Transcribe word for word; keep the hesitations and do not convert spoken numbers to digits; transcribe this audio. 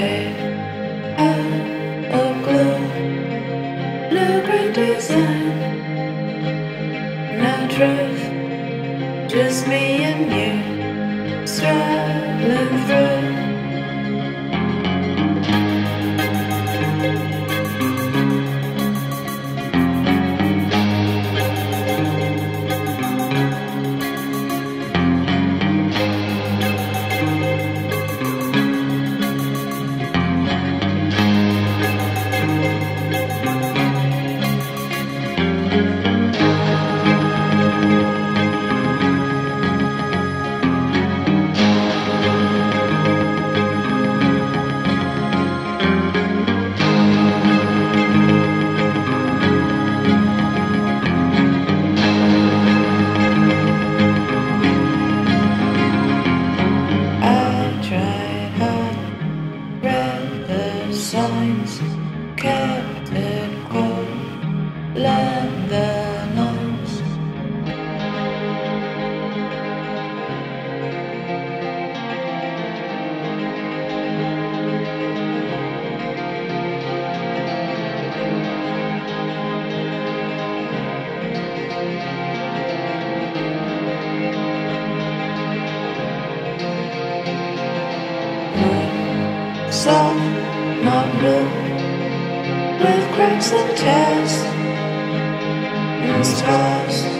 made out of glow, no grand design, no truth, just me and you struggling through. Signs kept it cold, let the noise. We're soft, not blue, with cracks and tears and scars.